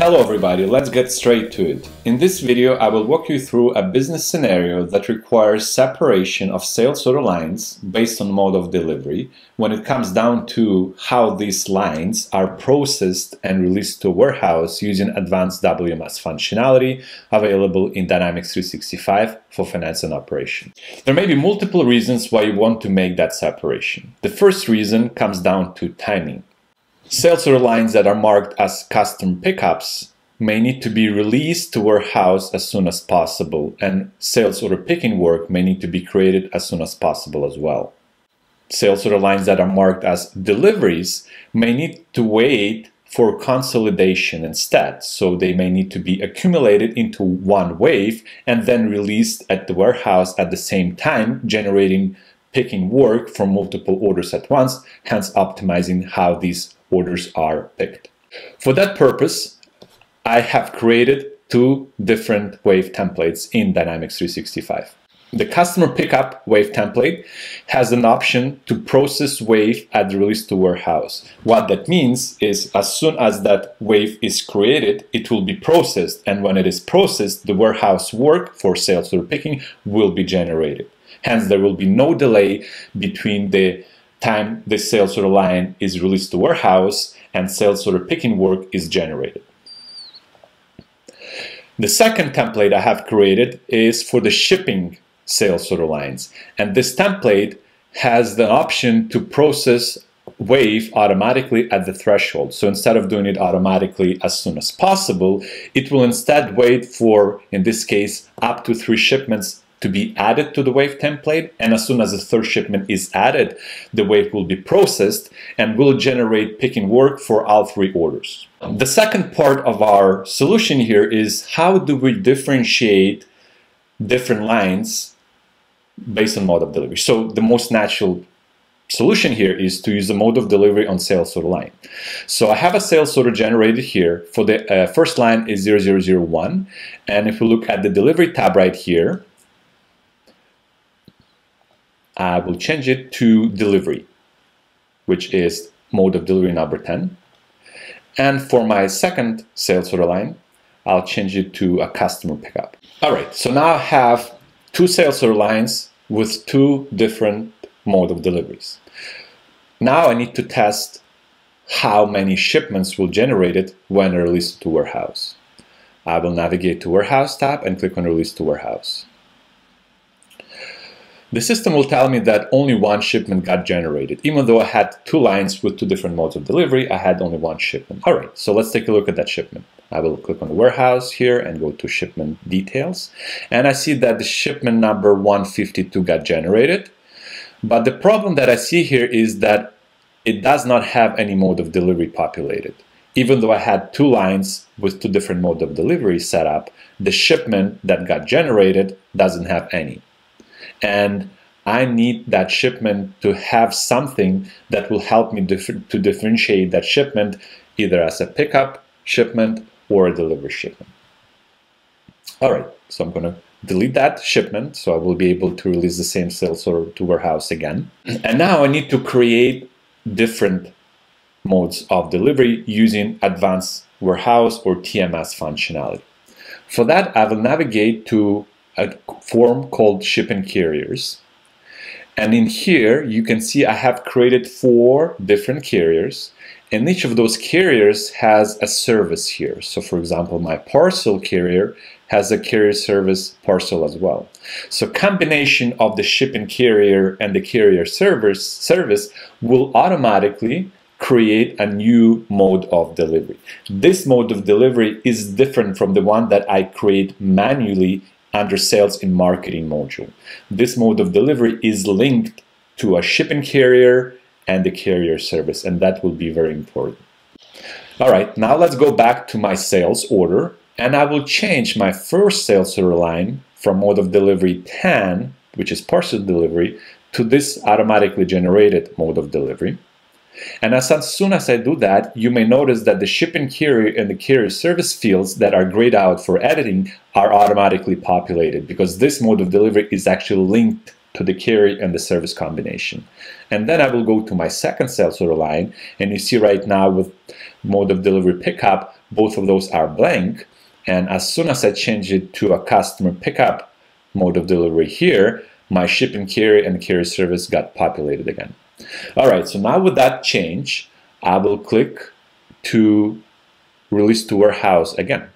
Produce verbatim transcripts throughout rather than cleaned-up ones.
Hello everybody, let's get straight to it. In this video, I will walk you through a business scenario that requires separation of sales order lines based on mode of delivery when it comes down to how these lines are processed and released to a warehouse using advanced W M S functionality available in Dynamics three sixty-five for Finance and Operations. There may be multiple reasons why you want to make that separation. The first reason comes down to timing. Sales order lines that are marked as custom pickups may need to be released to warehouse as soon as possible, and sales order picking work may need to be created as soon as possible as well. Sales order lines that are marked as deliveries may need to wait for consolidation instead, so they may need to be accumulated into one wave and then released at the warehouse at the same time, generating picking work from multiple orders at once, hence optimizing how these orders are picked. For that purpose, I have created two different WAVE templates in Dynamics three sixty-five. The customer pickup WAVE template has an option to process WAVE at the release to warehouse. What that means is as soon as that WAVE is created, it will be processed, and when it is processed, the warehouse work for sales order picking will be generated. Hence, there will be no delay between the time the sales order line is released to warehouse and sales order picking work is generated. The second template I have created is for the shipping sales order lines, and this template has the option to process WAVE automatically at the threshold. So instead of doing it automatically as soon as possible, it will instead wait for, in this case, up to three shipments to be added to the WAVE template, and as soon as the third shipment is added, the WAVE will be processed and will generate picking work for all three orders. The second part of our solution here is how do we differentiate different lines based on mode of delivery. So the most natural solution here is to use the mode of delivery on sales order line. So I have a sales order generated here for the uh, first line is zero zero zero one, and if we look at the delivery tab right here, I will change it to delivery, which is mode of delivery number ten. And for my second sales order line, I'll change it to a customer pickup. All right, so now I have two sales order lines with two different mode of deliveries. Now I need to test how many shipments will generate it when released to warehouse. I will navigate to warehouse tab and click on release to warehouse. The system will tell me that only one shipment got generated. Even though I had two lines with two different modes of delivery, I had only one shipment. All right, so let's take a look at that shipment. I will click on the warehouse here and go to shipment details. And I see that the shipment number one fifty-two got generated. But the problem that I see here is that it does not have any mode of delivery populated. Even though I had two lines with two different modes of delivery set up, the shipment that got generated doesn't have any. And I need that shipment to have something that will help me differ to differentiate that shipment either as a pickup shipment or a delivery shipment. All right, so I'm going to delete that shipment so I will be able to release the same sales order to warehouse again. And now I need to create different modes of delivery using advanced warehouse or T M S functionality. For that, I will navigate to a form called Ship and Carriers, and in here you can see I have created four different carriers, and each of those carriers has a service here. So for example, my parcel carrier has a carrier service parcel as well. So combination of the ship and carrier and the carrier service service will automatically create a new mode of delivery. This mode of delivery is different from the one that I create manually under sales and marketing module. This mode of delivery is linked to a shipping carrier and the carrier service, and that will be very important. All right, now let's go back to my sales order, and I will change my first sales order line from mode of delivery ten, which is parcel delivery, to this automatically generated mode of delivery. And as soon as I do that, you may notice that the shipping carrier and the carrier service fields that are grayed out for editing are automatically populated, because this mode of delivery is actually linked to the carrier and the service combination. And then I will go to my second sales order line, and you see right now with mode of delivery pickup, both of those are blank. And as soon as I change it to a customer pickup mode of delivery here, my ship and carry and carry service got populated again. All right, so now with that change, I will click to release to warehouse again.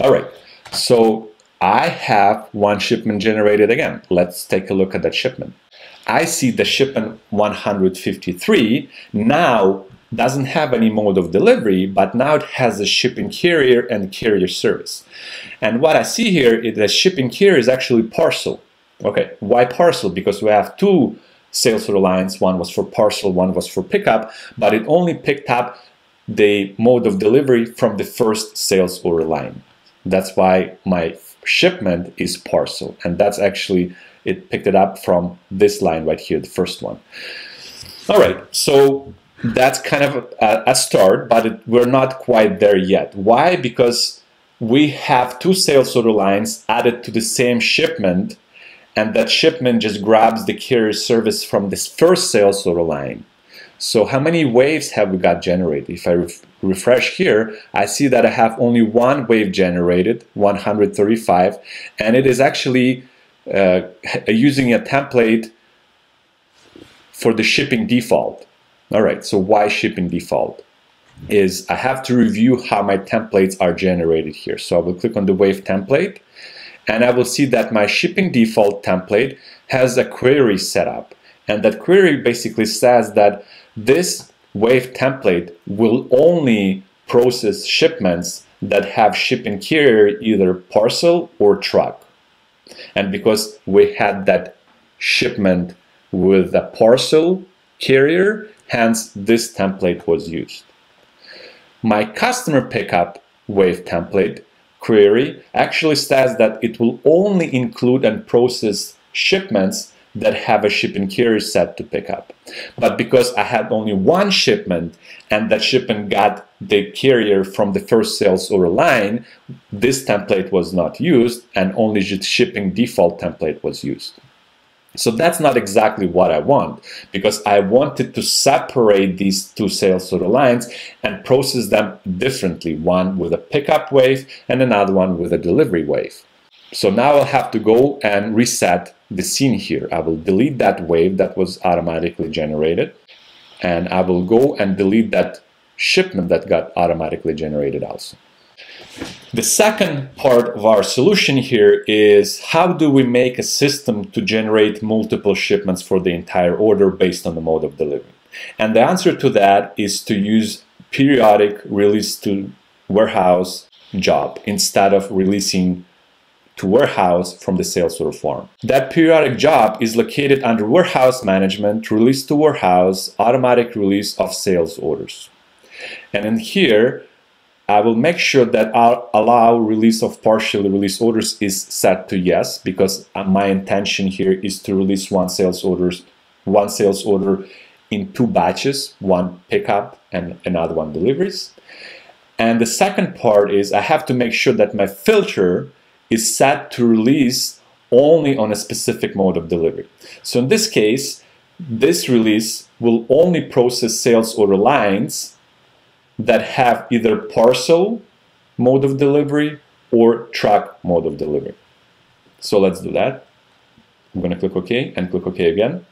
All right, so I have one shipment generated again. Let's take a look at that shipment. I see the shipment one hundred fifty-three now doesn't have any mode of delivery, but now it has a shipping carrier and carrier service. And what I see here is the shipping carrier is actually parcel. Okay, why parcel? Because we have two sales order lines. One was for parcel, one was for pickup, but it only picked up the mode of delivery from the first sales order line. That's why my shipment is parcel, and that's actually, it picked it up from this line right here, the first one. All right, so that's kind of a, a start, but it, we're not quite there yet. Why? Because we have two sales order lines added to the same shipment, and that shipment just grabs the carrier service from this first sales order line. So how many waves have we got generated? If I ref refresh here, I see that I have only one wave generated, one hundred thirty-five, and it is actually uh, using a template for the shipping default. All right, so why shipping default? Is I have to review how my templates are generated here. So I will click on the wave template, and I will see that my shipping default template has a query set up. And that query basically says that this wave template will only process shipments that have shipping carrier, either parcel or truck. And because we had that shipment with a parcel carrier, hence this template was used. My customer pickup wave template query actually says that it will only include and process shipments that have a shipping carrier set to pick up. But because I had only one shipment and that shipment got the carrier from the first sales order line, this template was not used and only the shipping default template was used. So that's not exactly what I want, because I wanted to separate these two sales order lines and process them differently, one with a pickup wave and another one with a delivery wave. So now I'll have to go and reset the scene here. I will delete that wave that was automatically generated, and I will go and delete that shipment that got automatically generated also. The second part of our solution here is how do we make a system to generate multiple shipments for the entire order based on the mode of delivery? And the answer to that is to use periodic release to warehouse job instead of releasing to warehouse from the sales order form. That periodic job is located under warehouse management, release to warehouse, automatic release of sales orders. And in here, I will make sure that I'll allow release of partially released orders is set to yes, because my intention here is to release one sales orders, one sales order in two batches, one pickup and another one deliveries. And the second part is I have to make sure that my filter is set to release only on a specific mode of delivery. So in this case, this release will only process sales order lines that have either parcel mode of delivery or truck mode of delivery. So let's do that. I'm going to click OK and click OK again.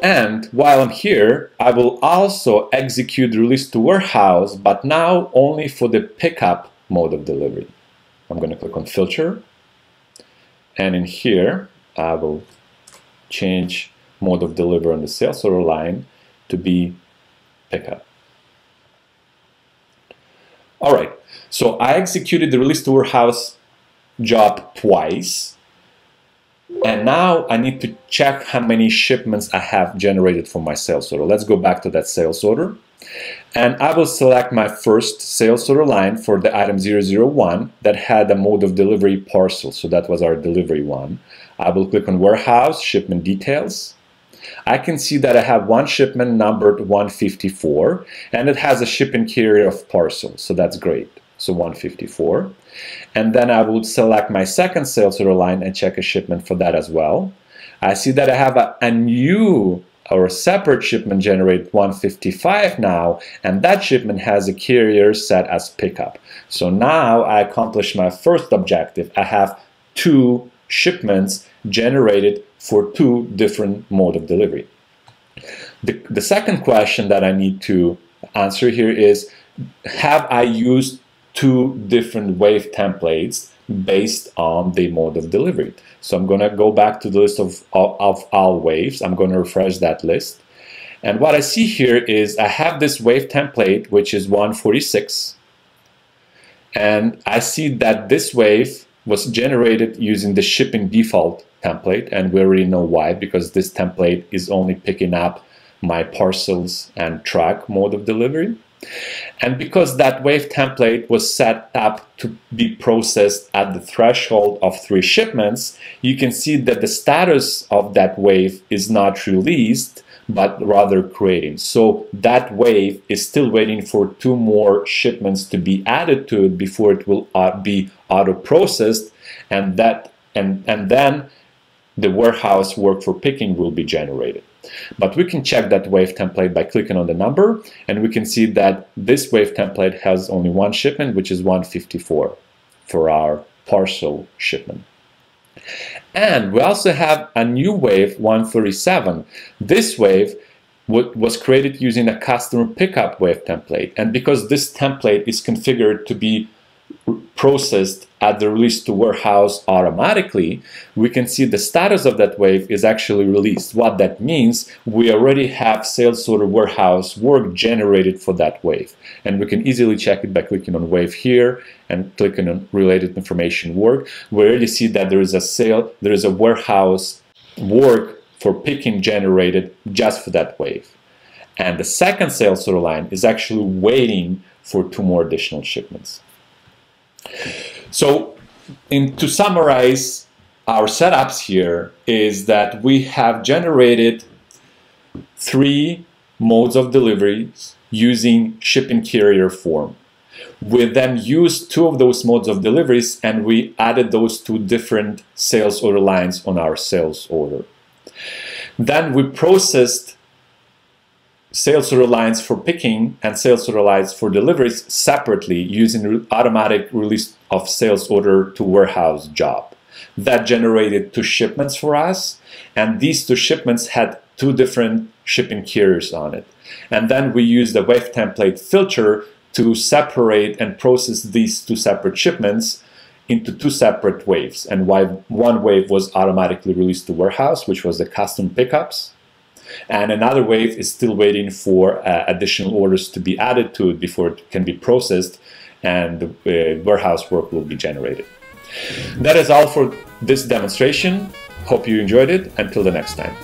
And while I'm here, I will also execute release to warehouse, but now only for the pickup mode of delivery. I'm going to click on filter, and in here I will change mode of delivery on the sales order line to be pickup. All right, so I executed the release to warehouse job twice. And now I need to check how many shipments I have generated for my sales order. Let's go back to that sales order. And I will select my first sales order line for the item zero zero one that had a mode of delivery parcel. So that was our delivery one. I will click on warehouse, shipment details. I can see that I have one shipment numbered one fifty-four, and it has a shipping carrier of parcel. So that's great. So one fifty-four. And then I would select my second sales order line and check a shipment for that as well. I see that I have a, a new our separate shipment generate one fifty-five now, and that shipment has a carrier set as pickup. So now I accomplished my first objective. I have two shipments generated for two different modes of delivery. The, the second question that I need to answer here is, have I used two different WAVE templates based on the mode of delivery? So I'm going to go back to the list of, of, of all waves. I'm going to refresh that list. And what I see here is I have this wave template, which is one forty-six. And I see that this wave was generated using the shipping default template. And we already know why, because this template is only picking up my parcels and truck mode of delivery. And because that wave template was set up to be processed at the threshold of three shipments, you can see that the status of that wave is not released, but rather creating. So that wave is still waiting for two more shipments to be added to it before it will uh, be auto-processed, and, that, and, and then the warehouse work for picking will be generated. But we can check that wave template by clicking on the number, and we can see that this wave template has only one shipment, which is one fifty-four for our parcel shipment. And we also have a new wave, one thirty-seven. This wave was created using a customer pickup wave template, and because this template is configured to be processed at the release to warehouse automatically, we can see the status of that wave is actually released. What that means, we already have sales order warehouse work generated for that wave. And we can easily check it by clicking on wave here and clicking on related information work. We already see that there is a sale, there is a warehouse work for picking generated just for that wave. And the second sales order line is actually waiting for two more additional shipments. So in, to summarize our setups here, is that we have generated three modes of delivery using shipping carrier form. We then used two of those modes of deliveries, and we added those two different sales order lines on our sales order. Then we processed sales order lines for picking and sales order lines for deliveries separately using automatic release of sales order to warehouse job. That generated two shipments for us, and these two shipments had two different shipping carriers on it. And then we used the wave template filter to separate and process these two separate shipments into two separate waves. And one wave was automatically released to warehouse, which was the custom pickups. And another wave is still waiting for uh, additional orders to be added to it before it can be processed, and the uh, warehouse work will be generated. That is all for this demonstration. Hope you enjoyed it. Until the next time.